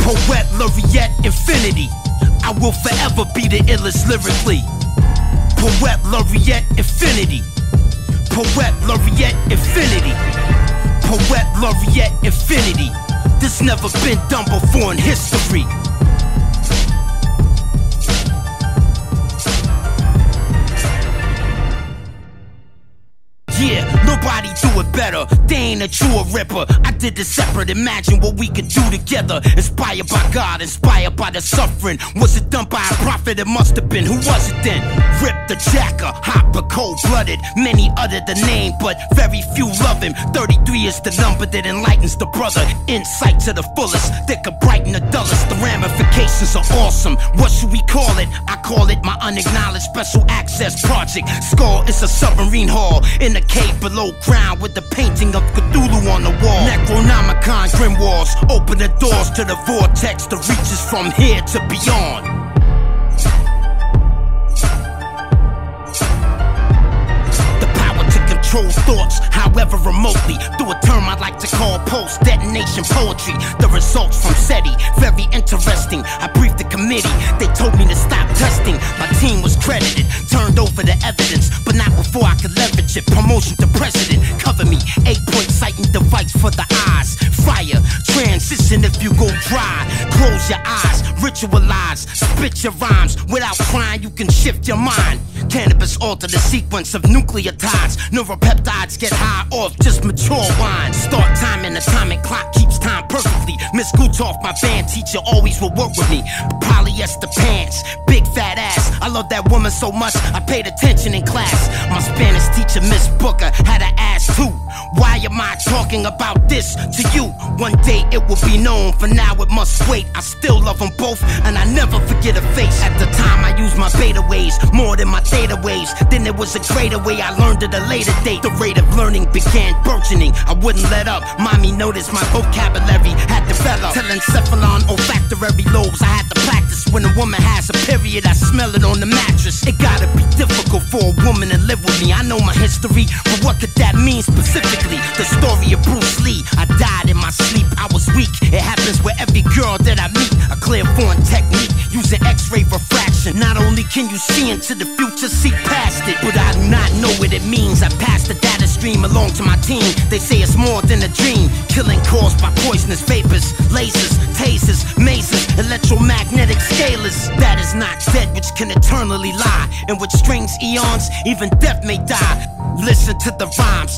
Poet Laureate Infinity, I will forever be the illest lyrically. Poet Laureate Infinity. Poet Laureate Infinity. Poet Laureate Infinity. This never been done before in history. Yeah, nobody do it better. They ain't a true ripper. I did it separate. Imagine what we could do together. Inspired by God, inspired by the suffering. Was it done by a prophet? It must have been. Who was it then? Rip the jacker, hot but cold-blooded. Many utter the name, but very few love him. 33 is the number that enlightens the brother. Insight to the fullest that could brighten the dullest. The ramifications are awesome. What should we call it? I call it my unacknowledged special access project. Skull is a submarine hall in the cave below ground with the painting of Cthulhu on the wall. Necronomicon, grim walls, open the doors to the vortex that reaches from here to beyond. The power to control thoughts, however remotely, through a term I like to call post-detonation poetry. The results from SETI, very interesting. I briefed the committee, they told me to stop testing. My team was credited, turned over the evidence, but not before I could leverage it. Promotion to president, cover me. 8-point sighting device for the eyes. Fire, transition if you go dry. Close your eyes, ritualize, spit your rhymes. Without crying, you can shift your mind. Canibus alter the sequence of nucleotides. Neuropeptides get high off just mature wine. Start time and atomic clock keeps time perfectly. Miss Gutoff, my band teacher, always will work with me. Polyester pants, big fat ass. I love that woman so much, I paid attention in class. My Spanish teacher, Miss Booker, had an ass too. Why am I talking about this to you? One day it will be known, for now it must wait. I still love them both, and I never forget a face. At the time I used my beta waves, more than my theta waves. Then there was a greater way I learned at a later date. The rate of learning began burgeoning, I wouldn't let up. Mommy noticed my vocabulary had developed. Telencephalon olfactory lobes I had to practice. When a woman has a period, I smell it on the mattress. It gotta be difficult for a woman to live with me. I know my history, but what could that mean specifically? The story of Bruce Lee, I died in my sleep, I was weak. It happens with every girl that I meet. A clairvoyant technique using X-ray refraction. vision. Not only can you see into the future, see past it, but I do not know what it means. I passed the data stream along to my team. They say it's more than a dream. Killing caused by poisonous vapors, lasers, tasers, mazes, electromagnetic scalers. That is not dead, which can eternally lie, and with strings, eons, even death may die. Listen to the rhymes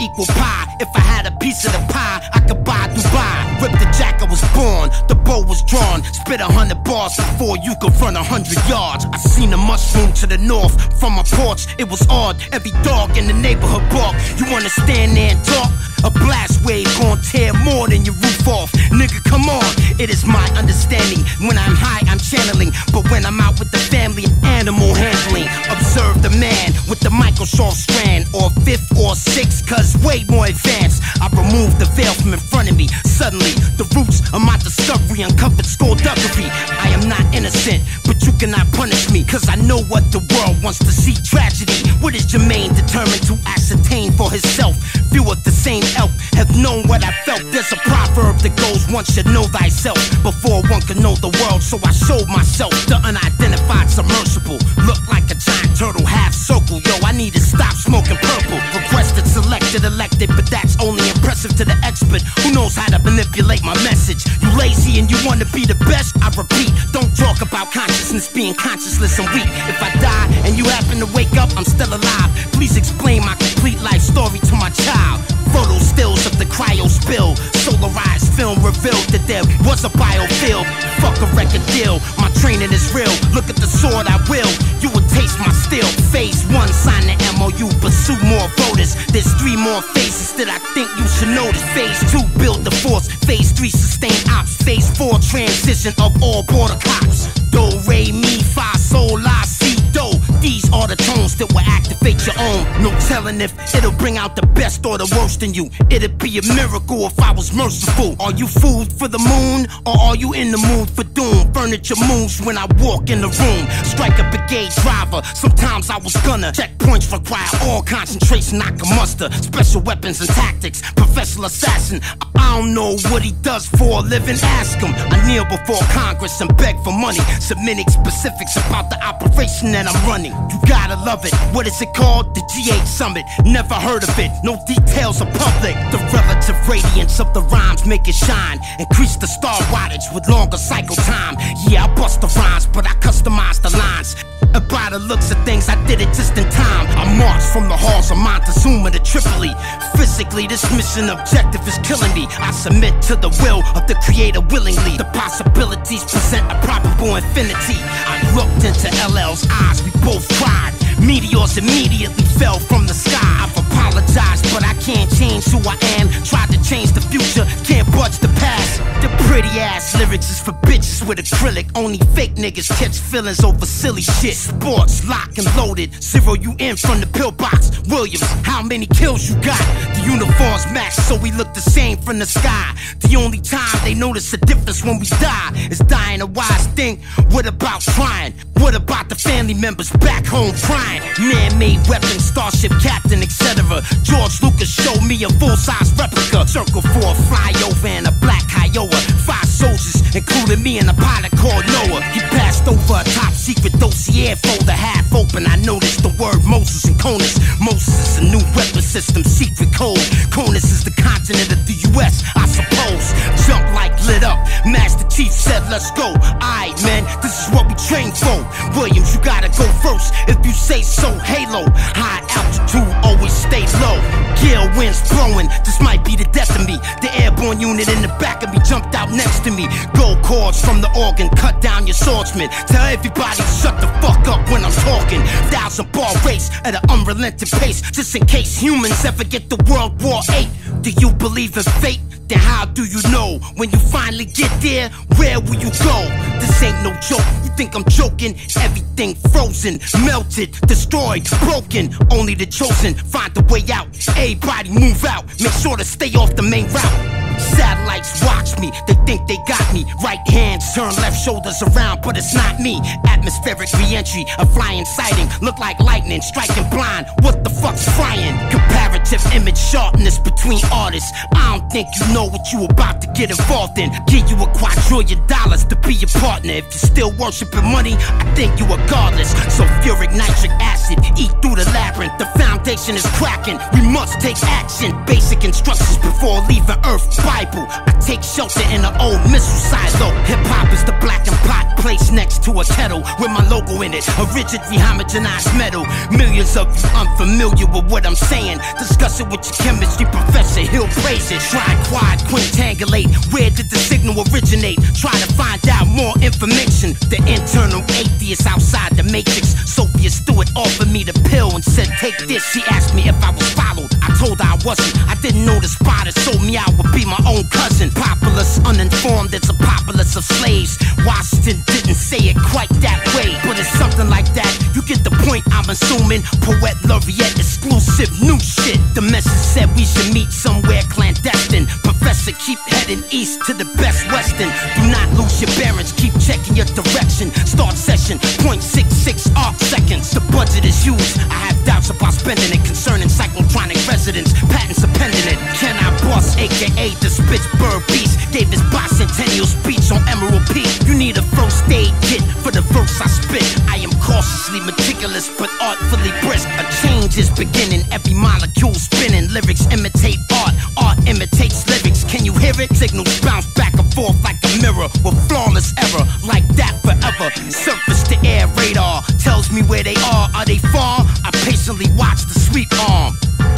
equal pie. If I had a piece of the pie, I could buy Dubai. Rip the jack, I was born, the bow was drawn. Spit 100 bars before you could run 100 yards. I seen a mushroom to the north from my porch, it was odd. Every dog in the neighborhood barked. You wanna stand there and talk? A blast wave gon' tear more than your roof off. Nigga, come on, it is my understanding. When I'm high, I'm channeling, but when I'm out with the family, animal handling. Observe the man with the Microsoft strand, or fifth or sixth, cause way more advanced. I removed the veil from in front of me. Suddenly, the roots of my discovery uncovered skullduggery. I am not innocent, but you cannot punish me, cause I know what the world wants to see. Tragedy, what is Germaine determined to ascertain for himself? Few of the same elk have known what I felt. There's a proverb that goes, one should know thyself before one can know the world. So I showed myself. The unidentified submersible looked like a giant turtle, half circle. Yo, I need to stop smoking purple. Requested, selected, elected, but that's only impressive to the expert who knows how to manipulate my message. You lazy and you wanna be the best? I repeat, don't talk about consciousness being consciousless and weak. If I die and you happen to wake up, I'm still alive. Please explain my complete life story to my child. Photo stills of the cryo spill, solarized film revealed that there was a biofield. Fuck a record deal, my training is real. Look at the sword I will, you will taste my steel. Phase one, sign the MOU, pursue more voters. There's 3 more phases that I think you should notice. Phase 2, build the force. Phase 3, sustain ops. Phase 4, transition of all border cops. Do, re, mi, fa, sol, la, si, do. These are the tones that will activate your own. No telling if it'll bring out the best or the worst in you. It'd be a miracle if I was merciful. Are you fooled for the moon, or are you in the mood for doom? Furniture moves when I walk in the room. Strike a brigade driver, sometimes I was gonna. Checkpoints require all concentration I can muster. Special weapons and tactics, professional assassin. I don't know what he does for a living, ask him. I kneel before Congress and beg for money, submitting specifics about the operation that I'm running. You gotta love it. What is it called? The G8 Summit. Never heard of it. No details are public. The relative radiance of the rhymes make it shine. Increase the star wattage with longer cycle time. Yeah, I bust the rhymes, but I customize the lines. And by the looks of things, I did it just in time. I marched from the halls of Montezuma to Tripoli. Physically, this mission objective is killing me. I submit to the will of the creator willingly. The possibilities present a probable infinity. I looked into LL's eyes, we both cried. Meteors immediately fell from the sky. I've apologized, but I can't change who I am. Tried to change the future, can't budge the past. The pretty ass lyrics is for bitches with acrylic. Only fake niggas catch feelings over silly shit. Sports, lock and loaded, zero you in from the pillbox. Williams, how many kills you got? The uniforms match, so we look the same from the sky. The only time they notice a difference when we die is dying a wise thing. What about trying? What about the family members back home crying? Man-made weapon, starship captain, etc. George Lucas showed me a full-size replica. Circle for a flyover and a black Kiowa. 5 soldiers, including me and a pilot called Noah. He passed over a top-secret dossier folder half open. I noticed the word Moses and Conus. Moses is a new weapon system, secret code. Conus is the continent of the U.S., I suppose. Jump like lit up. Master Chief said, let's go. Alright, man, this is what we trained for. Williams, you gotta go first. If you say so, halo, high altitude, always stay low. Gale winds blowing, this might be the death of me. The airborne unit in the back of me jumped out next to me. Gold cords from the organ, cut down your swordsman. Tell everybody shut the fuck up when I'm talking. 1000-bar race at an unrelenting pace, just in case humans ever get to World War VIII. Do you believe in fate? Then how do you know? When you finally get there, where will you go? This ain't no joke, you think I'm joking? Everything frozen, melted, destroyed, broken. Only the chosen find the way out. Everybody move out, make sure to stay off the main route. Satellites watch me, they think they got me. Right hand turn left, shoulders around, but it's not me. Atmospheric re-entry, a flying sighting. Look like lightning, striking blind. What the fuck's frying? Comparative image sharpness between artists. I don't think you know what you about to get involved in. Give you $250,000,000 to be your partner. If you're still worshiping money, I think you are godless. Sulfuric nitric acid, eat through the labyrinth. The foundation is cracking, we must take action. Basic instructions before leaving Earth. Bible, I take shelter in an old missile silo. Hip-hop is the black and pot place next to a kettle with my logo in it, a rigidly homogenized metal. Millions of you unfamiliar with what I'm saying. Discuss it with your chemistry professor, he'll praise it. Triquad, quintangulate, where did the signal originate? Try to find out more information. The internal atheist outside the matrix. Sophia Stewart offered me the pill and said take this. She asked me if I was followed, I told her I wasn't. I didn't know the spotter sold me out would be my own cousin. Populace uninformed, it's a populace of slaves. Washington didn't say it quite that way, but it's something like that. You get the point, I'm assuming. Poet Laureate exclusive new shit. The message said we should meet somewhere clandestine. Professor, keep heading east to the best western. Do not lose your bearings, keep checking your direction. Start session, 0.66 arc seconds. The budget is huge, I have doubts about spending it. Concerning psychotronic residents, patents are pending it. Can I boss, aka the Spittsburg Beast? Gave his bicentennial speech on Emerald Peak. You need a first aid kit for the verse I spit. I am cautiously meticulous but artfully brisk. A change is beginning, every molecule spinning. Lyrics imitate art, art imitates lyrics. Can you hear it? Signals bounce back and forth like a mirror with flawless error, like that forever. Surface to air radar tells me where they are. Are they far? I patiently watch the sweep arm.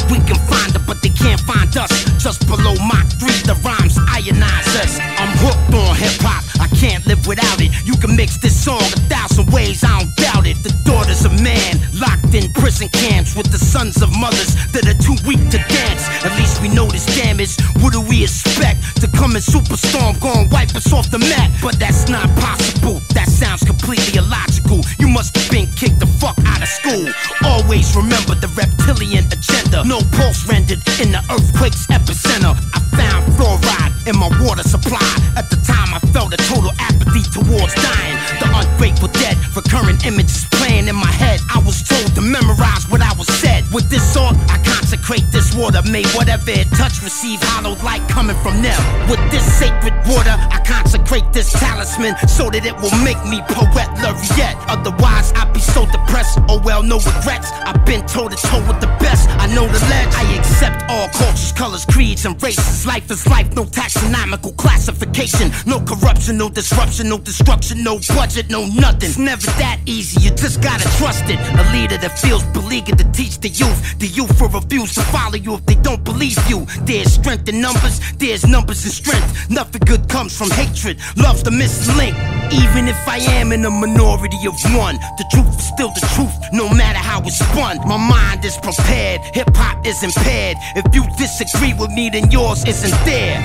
We can find them, but they can't find us. Just below Mach 3, the rhymes ionize us. I'm hooked on hip-hop, I can't live without it. You can mix this song 1,000 ways, I don't doubt it. The daughters of man, locked in prison camps with the sons of mothers that are too weak to dance. At least we know this damage, what do we expect? The coming superstorm gon' wipe us off the map. But that's not possible, that sounds completely illogical. You must have been kicked the fuck out of school. Always remember the reptilian agenda. No pulse rendered in the earthquake's epicenter. I found fluoride in my water supply. At the time I felt a total apathy towards dying. The ungrateful dead, recurrent images playing in my head. I was told to memorize what I was said. With this art, I consecrate this water. May whatever it touch receive hallowed light coming from them. With this sacred water, I consecrate this talisman so that it will make me Poet Laureate. Otherwise, I'd be so depressed. Oh well, no regrets. I've been toe-to-toe with the best. I know the ledge. I accept all cultures, colors, creeds, and races. Life is life, no taxonomical classification. No corruption, no disruption, no destruction, no budget, no nothing. It's never that easy, you just gotta trust it. A leader that feels beleaguered to teach the youth. The youth will refuse to follow you if they don't believe you. There's strength in numbers, there's numbers in strength. Nothing good comes from hatred, love's the missing link. Even if I am in a minority of one, the truth is still the truth, no matter how it's spun. My mind is prepared, hip-hop is impaired. If you disagree with me, then yours isn't there.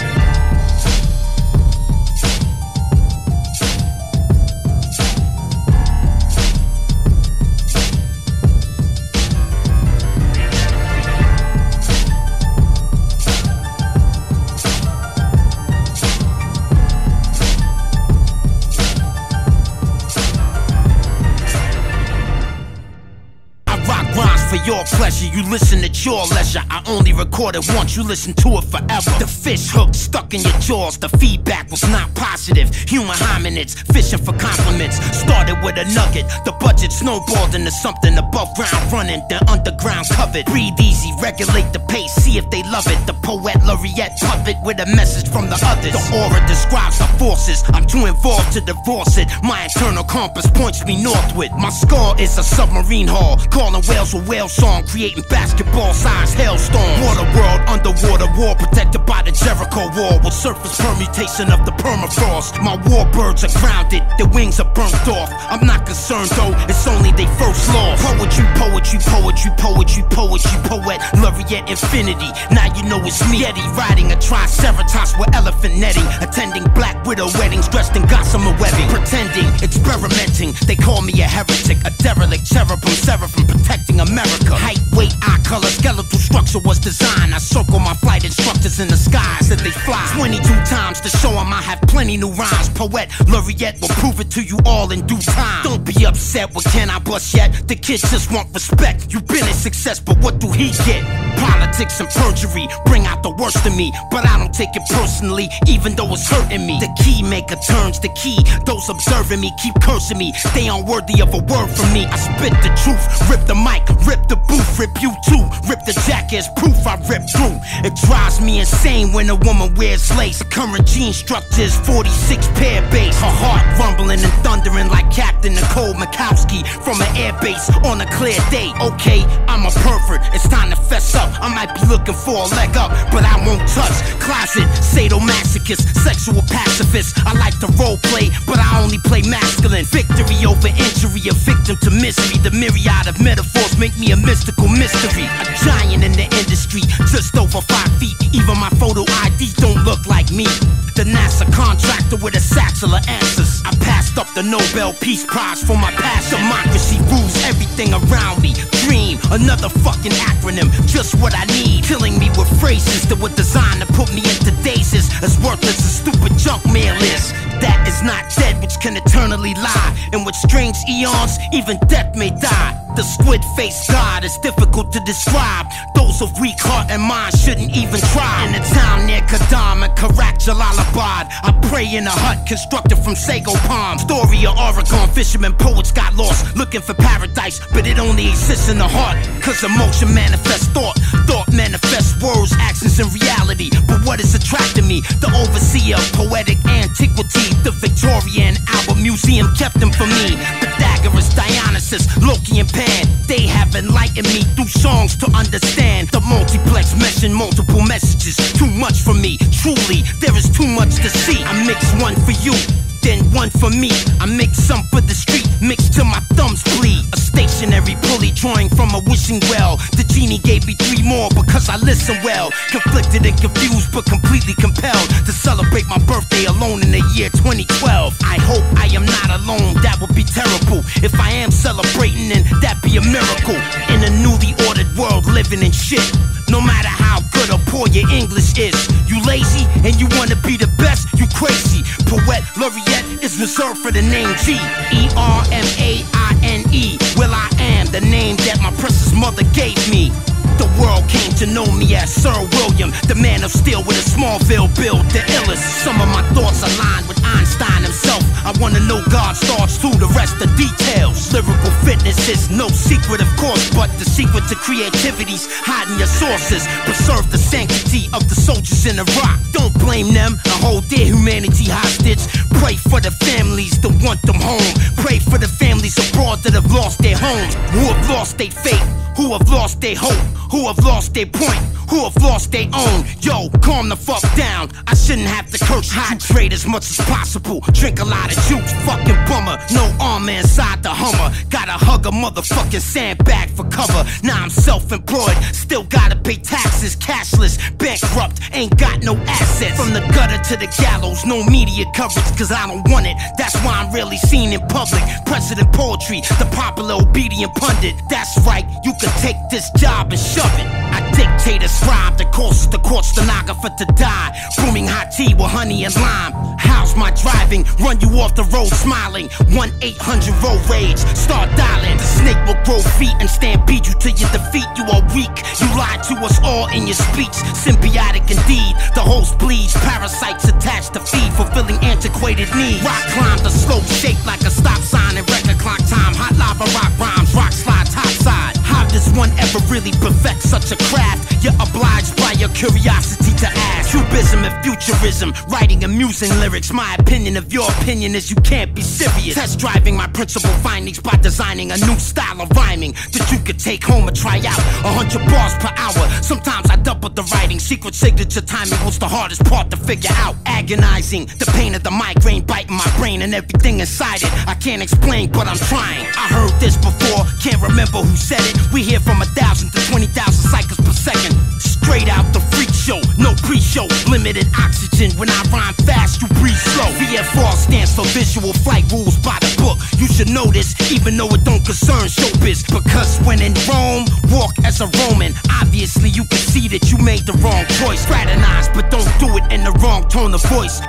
Your pleasure, you listen at your leisure. I only record it once, you listen to it forever. The fish hook stuck in your jaws, the feedback was not positive. Human hominids fishing for compliments. Started with a nugget, the budget snowballed into something above ground running, the underground covered. Breathe easy, regulate the pace, see if they love it. The Poet Laureate puppet with a message from the others. The aura describes the forces, I'm too involved to divorce it. My internal compass points me northward. My skull is a submarine hull, calling whales with whales. Song creating basketball-sized hailstorms. Water world, underwater war, protected by the Jericho wall with surface permutation of the permafrost. My warbirds are grounded, their wings are burnt off. I'm not concerned though, it's only they first loss. Poetry, poetry, poetry, poetry, poetry, Poet Laureate Infinity. Now you know it's me, Eddie, riding a triceratops with elephant netting, attending black widow weddings dressed in gossamer webbing, pretending, experimenting. They call me a heretic, a derelict, cherubim, seraphim, protecting America. Height, weight, eye color, skeletal structure was designed. I circle my flight instructors in the skies. that they fly 22 times to show them I have plenty new rhymes. Poet Laureate will prove it to you all in due time. Don't be upset, what can I bust yet? The kids just want respect. You've been a success, but what do he get? Politics and perjury bring out the worst in me, but I don't take it personally, even though it's hurting me. The key maker turns the key. Those observing me keep cursing me. They unworthy of a word from me. I spit the truth, rip the mic, rip the booth, rip you too, rip the jacket as proof I rip through. It drives me insane when a woman wears lace. Current gene structure is 46 pair base. Her heart rumbling and thundering like Captain Nicole Mikowski from an airbase on a clear day. Okay, I'm a pervert, it's time to fess up. I might be looking for a leg up, but I won't touch. Closet sadomasochist, sexual pacifist. I like to role play, but I only play masculine. Victory over injury, a victim to misery. The myriad of metaphors make me a mystical mystery. A giant in the industry, just over 5 feet. Even my photo ID don't look like me. The NASA contractor with a satchel of answers. I passed up the Nobel Peace Prize for my past. Democracy rules everything around me. Dream, another fucking acronym, just what I need. Killing me with phrases that were designed to put me into dazes. As worthless as stupid junk mail is. That is not dead, which can eternally lie. And with strange eons, even death may die. The squid-faced god is difficult to describe. Those of weak heart and mind shouldn't even try. In a town near Kadam and Karak Jalalabad, I pray in a hut constructed from sago palm. Story of Oregon, fishermen, poets got lost looking for paradise, but it only exists in the heart. Cause emotion manifests thought, thought manifests words, actions and reality. But what is attracting me? The overseer of poetic antiquity, the Victorian Albert Museum kept them for me. Pythagoras, Dionysus, Loki and Pan, they have enlightened me through songs to understand. The multiplex meshing multiple messages. Too much for me, truly, there is too much to see. I mix one for you, then one for me. I mix some for the street, mix till my thumbs bleed. A stationary pulley drawing from a wishing well. The genie gave me 3 more because I listen well. Conflicted and confused but completely compelled to celebrate my birthday alone in the year 2012. I hope I am not alone, that would be terrible. If I am celebrating, then that'd be a miracle. In a newly ordered world living in shit, no matter how good or poor your English is. You lazy and you wanna be the best, you crazy. Poet Laureate is reserved for the name G. E-R-M-A-I-N-E, well I am the name that my precious mother gave me. The world came to know me as Sir William, the man of steel with a Smallville build, the illest. Some of my thoughts aligned with Einstein himself. I wanna know God's thoughts too, the rest of details. Lyrical fitness is no secret of course, but the secret to creativity's hiding your sources. Preserve the sanctity of the soldiers in Iraq. Don't blame them, I hold their humanity hostage. Pray for the families that want them home. Pray for the families abroad that have lost their homes, who have lost their faith, who have lost their hope, who have lost their point, who have lost their own. Yo, calm the fuck down, I shouldn't have to curse. Hydrate as much as possible, drink a lot of juice. Fucking bummer, no armor inside the Hummer. Gotta hug a motherfucking sandbag for cover. Now I'm self-employed, still gotta pay taxes. Cashless, bankrupt, ain't got no assets. From the gutter to the gallows, no media coverage, cause I don't want it. That's why I'm really seen in public. President Poetry, the popular obedient pundit. That's right, you can take this job and shove it. I dictate a scribe that causes the court stenographer to die. Grooming hot tea with honey and lime. How's my driving? Run you off the road smiling. 1-800-ROAD-RAGE, start dialing. The snake will grow feet and stampede you to your defeat. You are weak, you lied to us all in your speech. Symbiotic indeed, the host bleeds. Parasites attached to feed, fulfilling antiquated needs. Rock climb the slope shaped like a stop sign and record clock time. Hot lava rock rhymes, rock slide topside. Does one ever really perfect such a craft? You're obliged by your curiosity to ask. Cubism and futurism, writing amusing lyrics. My opinion of your opinion is you can't be serious. Test driving my principal findings by designing a new style of rhyming that you could take home and try out. 100 bars per hour, sometimes I double the writing. Secret signature timing was the hardest part to figure out. Agonizing, the pain of the migraine biting my brain and everything inside it. I can't explain, but I'm trying. I heard this before, can't remember who said it. We hear from 1,000 to 20,000 cycles per second. Straight out the freak show, no pre-show. Limited oxygen, when I rhyme fast, you breathe slow. VFR stands for visual flight rules by the book. You should know this, even though it don't concern showbiz. Because when in Rome, walk as a Roman. Obviously you can see that you made the wrong choice. Fraternize, but don't do it in the wrong tone of voice.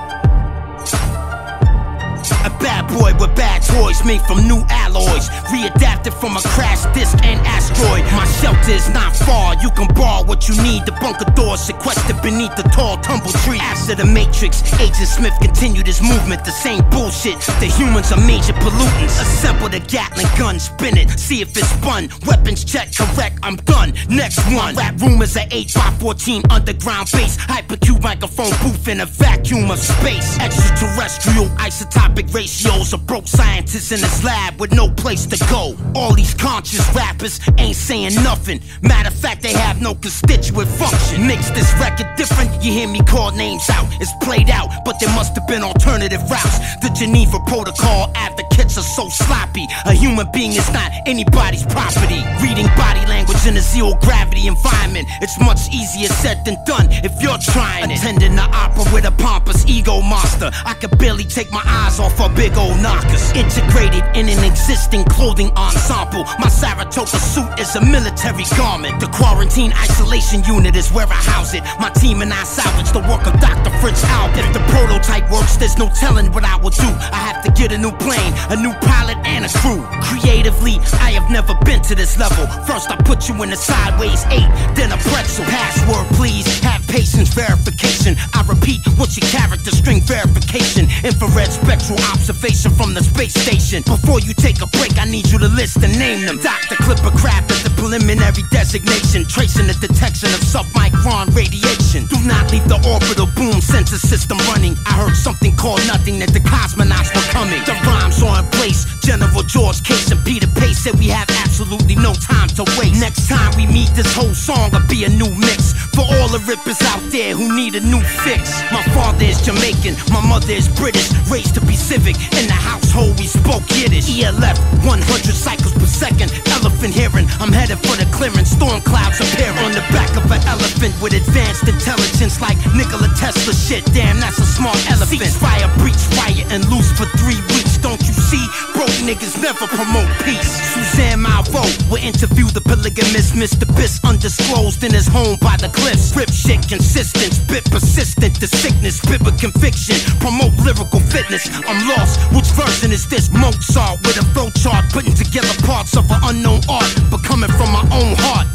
A bad boy with bad toys made from new alloys, readapted from a crash disc and asteroid. My shelter is not far, you can borrow what you need. The bunker doors sequestered beneath the tall tumble tree. After the Matrix, Agent Smith continued his movement. The same bullshit, the humans are major pollutants. Assemble the Gatling gun, spin it, see if it's spun. Weapons check, correct, I'm done. Next one. Rap room is an 8x14 underground base. Hypercube microphone booth in a vacuum of space. Extraterrestrial isotopic ratios, a broke scientist in his lab with no place to go. All these conscious rappers ain't saying nothing. Matter of fact, they have no constituent function. Mix this record different, you hear me call names out. It's played out, but there must have been alternative routes. The Geneva Protocol advocates are so sloppy. A human being is not anybody's property. Reading body language in a zero gravity environment, it's much easier said than done if you're trying it. Attending the opera with a pompous ego monster, I could barely take my eyes off for big old knockers. Integrated in an existing clothing ensemble, my Saratoga suit is a military garment. The quarantine isolation unit is where I house it. My team and I salvage the work of Dr. Fritz Albert. If the prototype works, there's no telling what I will do. I have to get a new plane, a new pilot, and a crew. Creatively, I have never been to this level. First I put you in a sideways 8, then a pretzel. Password please, have patience, verification. I repeat, what's your character string verification? Infrared spectral observation from the space station. Before you take a break, I need you to list and name them. Dr. Clipper Craft is the preliminary designation, tracing the detection of submicron radiation. Do not leave the orbital boom sensor system running. I heard something called nothing that the cosmonauts were coming. The rhymes are in place. General George Case and Peter Pace said we have absolutely no time to waste. Next time we meet, this whole song will be a new mix for all the rippers out there who need a new fix. My father is Jamaican, my mother is British, raised to be civic. In the household we spoke Yiddish. ELF, 100 cycles per second. Elephant hearing, I'm headed for the clearance. Storm clouds appearing on the back of an elephant with advanced intelligence like Nikola Tesla shit. Damn, that's a small elephant. Ceasefire, breach, riot, and loose for 3 weeks. Don't you see? Broke niggas never promote peace. Suzanne Malvo will interview the polygamist Mr. Biss, undisclosed in his home by the cliffs. Rip shit consistent, spit persistent. The sickness, spit with conviction. Promote lyrical fitness. I'm lost, which version is this? Mozart with a flowchart, putting together parts of an unknown art, but coming from my own heart.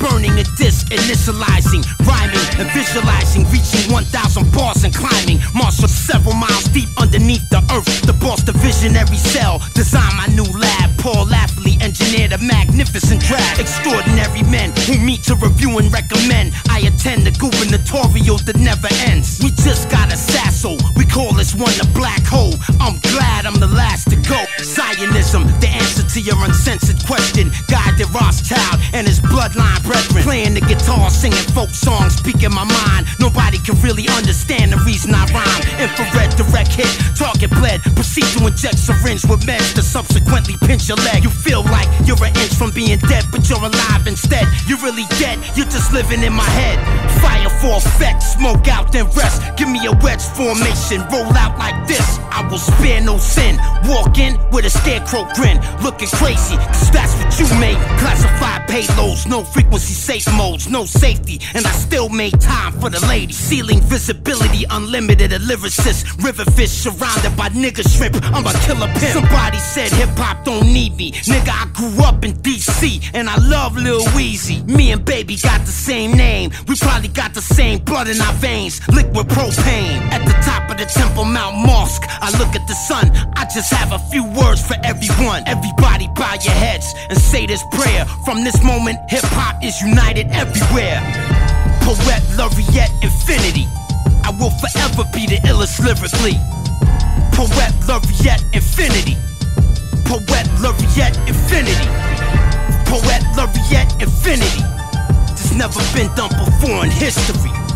Burning a disc, initializing, rhyming, and visualizing, reaching 1,000 bars and climbing. Marshal several miles deep underneath the earth. The boss, the visionary cell, design my new lab. Paul Lafley engineered a magnificent draft. Extraordinary men who meet to review and recommend. I attend the gubernatorial that never ends. We just got a Sasso, we call this one the black hole. I'm glad I'm the last to go. Zionism, the answer to your uncensored question. Guy de Rothschild and his bloodline. Playing the guitar, singing folk songs, speaking my mind. Nobody can really understand the reason I rhyme. Infrared direct hit, target bled. Proceed to inject syringe with meds to subsequently pinch your leg. You feel like you're an inch from being dead, but you're alive instead. You're really dead, you're just living in my head. Fire for effect, smoke out then rest. Give me a wedge formation, roll out like this. I will spare no sin. Walk in with a scarecrow grin, looking crazy, cause that's what you made. Classified payloads, no frequency safe modes, no safety, and I still made time for the lady. Ceiling visibility, unlimited, a lyricist. River fish surrounded by nigga shrimp, I'm a killer pimp. Somebody said hip-hop don't need me. Nigga, I grew up in DC, and I love Lil Weezy. Me and baby got the same name. We probably got the same blood in our veins, liquid propane. At the top of the Temple Mount Mosque, I look at the sun. I just have a few words for everyone. Everybody bow your heads and say this prayer. From this moment, hip-hop is united everywhere. Poet Laureate Infinity, I will forever be the illest lyrically. Poet Laureate Infinity. Poet Laureate Infinity. Poet Laureate Infinity. There's never been done before in history.